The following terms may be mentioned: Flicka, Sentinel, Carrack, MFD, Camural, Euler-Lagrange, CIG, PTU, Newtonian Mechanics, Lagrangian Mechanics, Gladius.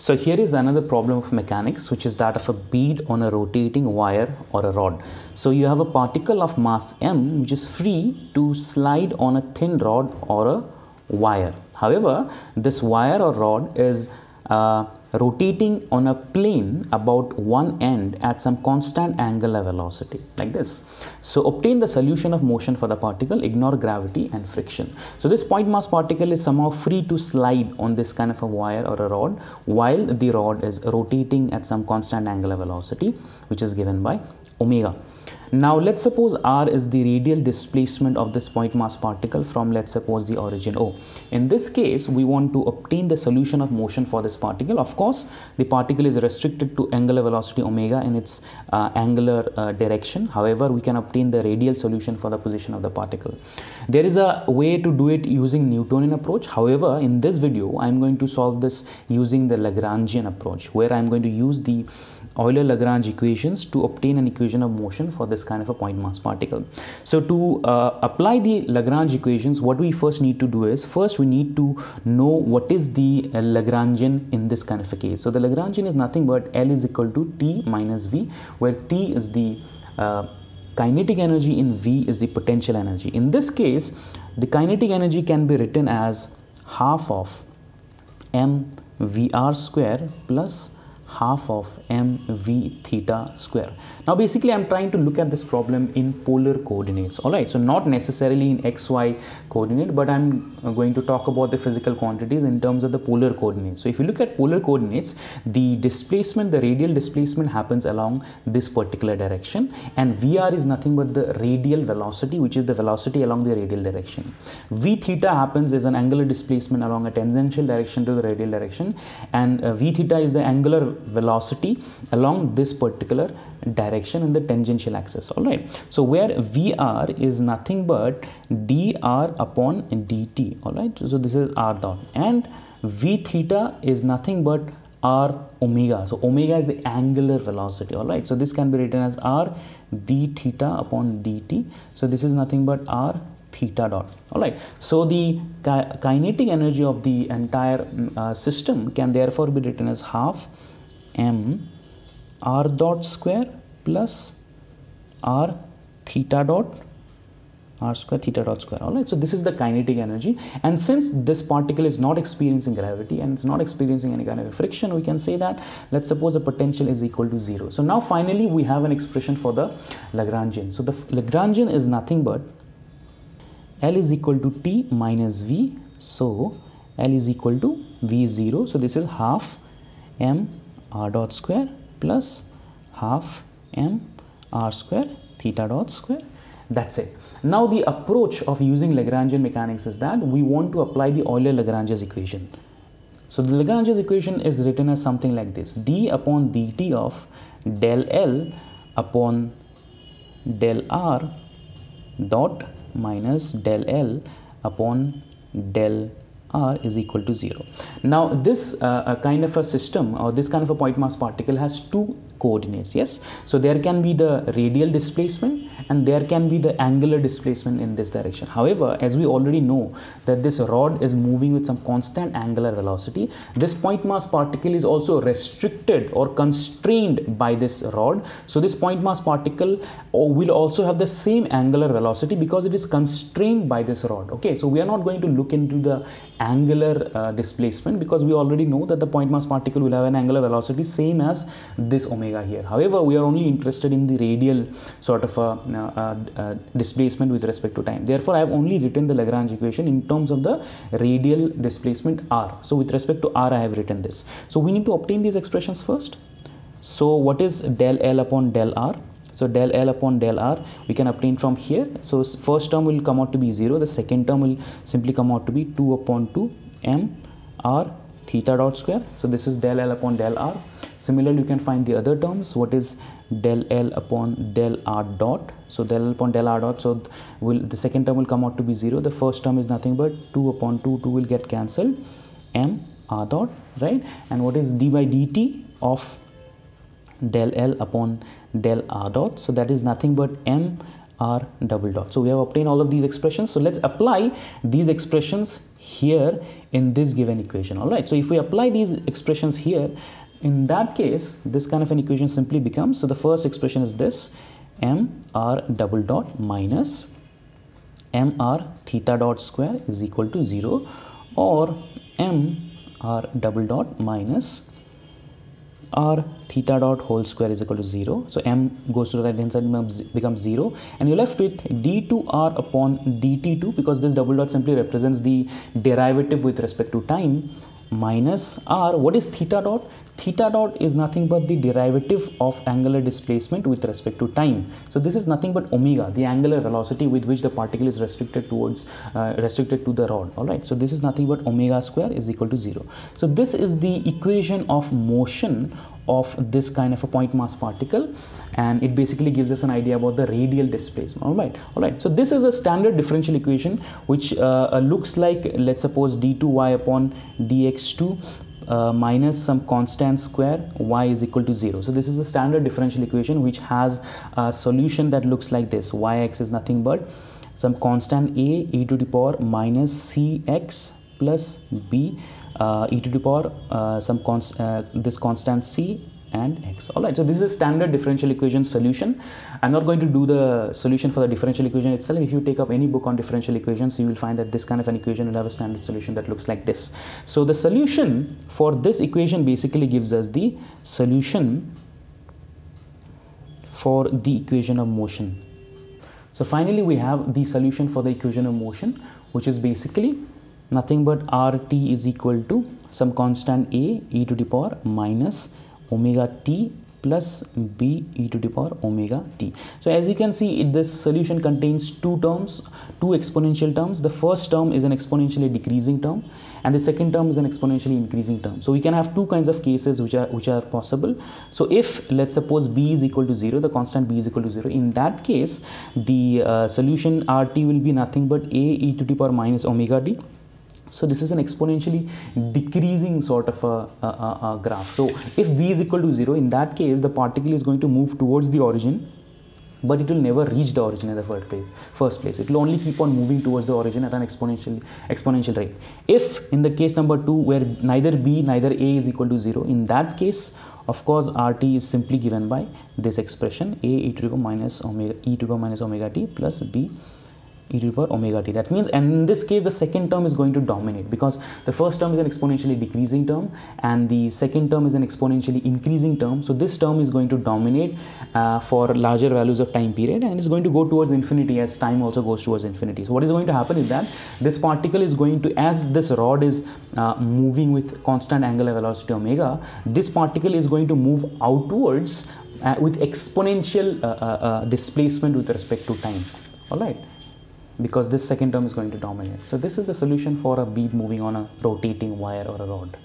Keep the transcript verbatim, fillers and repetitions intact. So here is another problem of mechanics, which is that of a bead on a rotating wire or a rod. So you have a particle of mass m which is free to slide on a thin rod or a wire. However, this wire or rod is uh, rotating on a plane about one end at some constant angular velocity, like this. So obtain the solution of motion for the particle, ignore gravity and friction. So this point mass particle is somehow free to slide on this kind of a wire or a rod while the rod is rotating at some constant angular velocity, which is given by omega. Now let's suppose r is the radial displacement of this point mass particle from, let's suppose, the origin O. In this case, we want to obtain the solution of motion for this particle. Of course, the particle is restricted to angular velocity omega in its uh, angular uh, direction. However, we can obtain the radial solution for the position of the particle. There is a way to do it using Newtonian approach. However, in this video, I'm going to solve this using the Lagrangian approach, where I'm going to use the Euler-Lagrange equations to obtain an equation of motion for this kind of a point mass particle. So to uh, apply the Lagrange equations, what we first need to do is, first we need to know what is the uh, Lagrangian in this kind of a case. So the Lagrangian is nothing but L is equal to T minus V, where T is the uh, kinetic energy and V is the potential energy. In this case, the kinetic energy can be written as half of m V r square plus half of m v theta square. Now basically I'm trying to look at this problem in polar coordinates, alright, so not necessarily in xy coordinate, but I'm going to talk about the physical quantities in terms of the polar coordinates. So if you look at polar coordinates, the displacement, the radial displacement happens along this particular direction, and vr is nothing but the radial velocity, which is the velocity along the radial direction. V theta happens as an angular displacement along a tangential direction to the radial direction, and uh, v theta is the angular velocity along this particular direction in the tangential axis, all right. So where V R is nothing but dr upon dt, all right. So this is r dot, and V theta is nothing but r omega. So omega is the angular velocity, all right. So this can be written as r d theta upon dt. So this is nothing but r theta dot, all right. So the ki kinetic energy of the entire uh, system can therefore be written as half m r dot square plus r theta dot r square theta dot square, all right. So this is the kinetic energy, and since this particle is not experiencing gravity and it's not experiencing any kind of a friction, we can say that, let's suppose, the potential is equal to zero. So now finally we have an expression for the Lagrangian. So the Lagrangian is nothing but L is equal to T minus V, so L is equal to V zero, so this is half m r dot square plus half m r square theta dot square. That's it. Now the approach of using Lagrangian mechanics is that we want to apply the Euler-Lagrange's equation. So the Lagrange's equation is written as something like this: d upon dt of del L upon del r dot minus del L upon del r is equal to zero. Now this uh, kind of a system, or this kind of a point mass particle, has two coordinates, yes. So there can be the radial displacement and there can be the angular displacement in this direction. However, as we already know that this rod is moving with some constant angular velocity, this point mass particle is also restricted or constrained by this rod. So this point mass particle will also have the same angular velocity because it is constrained by this rod, okay. So we are not going to look into the angular uh, displacement because we already know that the point mass particle will have an angular velocity same as this omega here. However, we are only interested in the radial sort of a, a, a displacement with respect to time. Therefore, I have only written the Lagrange equation in terms of the radial displacement r. So with respect to r, I have written this. So we need to obtain these expressions first. So what is del L upon del r? So del L upon del r we can obtain from here. So first term will come out to be zero. The second term will simply come out to be two upon two m r theta dot square. So this is del L upon del r. Similarly, you can find the other terms. What is del L upon del r dot? So del L upon del r dot. So will the second term will come out to be zero. The first term is nothing but two upon two. two will get cancelled. M r dot, right? And what is d by dt of del L upon del r dot? So that is nothing but m r double dot. So we have obtained all of these expressions. So let's apply these expressions here in this given equation. All right. So if we apply these expressions here, in that case, this kind of an equation simply becomes, so the first expression is this, m r double dot minus m r theta dot square is equal to zero, or m r double dot minus r theta dot whole square is equal to zero. So m goes to the right hand side, becomes zero, and you're left with d two r upon d t two, because this double dot simply represents the derivative with respect to time, minus r. What is theta dot? Theta dot is nothing but the derivative of angular displacement with respect to time. So this is nothing but omega, the angular velocity with which the particle is restricted towards uh, restricted to the rod. All right. So this is nothing but omega square is equal to zero. So this is the equation of motion of this kind of a point mass particle, and it basically gives us an idea about the radial displacement. All right. All right. So this is a standard differential equation which uh, looks like, let's suppose, d two y upon d x two uh, minus some constant square, y is equal to zero. So this is a standard differential equation which has a solution that looks like this. Y x is nothing but some constant a e to the power minus c x plus b uh, e to the power uh, some const, uh, this constant c and x. All right. So this is a standard differential equation solution. I'm not going to do the solution for the differential equation itself. If you take up any book on differential equations, you will find that this kind of an equation will have a standard solution that looks like this. So the solution for this equation basically gives us the solution for the equation of motion. So finally, we have the solution for the equation of motion, which is basically nothing but rt is equal to some constant a e to the power minus omega t plus b e to the power omega t. So as you can see, it, this solution contains two terms, two exponential terms. The first term is an exponentially decreasing term, and the second term is an exponentially increasing term. So we can have two kinds of cases which are which are possible. So if, let's suppose, b is equal to zero, the constant b is equal to zero, in that case the uh, solution rt will be nothing but a e to the power minus omega t. So this is an exponentially decreasing sort of a, a, a, a graph. So if b is equal to zero, in that case the particle is going to move towards the origin, but it will never reach the origin in the first place. First place, it will only keep on moving towards the origin at an exponential exponential rate. If in the case number two, where neither b neither a is equal to zero, in that case, of course, rt is simply given by this expression a e to the power minus omega e to the power minus omega t plus b e to the power omega t. That means, and in this case, the second term is going to dominate, because the first term is an exponentially decreasing term and the second term is an exponentially increasing term. So this term is going to dominate uh, for larger values of time period, and it's going to go towards infinity as time also goes towards infinity. So what is going to happen is that this particle is going to, as this rod is uh, moving with constant angular velocity omega, this particle is going to move outwards uh, with exponential uh, uh, uh, displacement with respect to time. All right. Because this second term is going to dominate. So this is the solution for a bead moving on a rotating wire or a rod.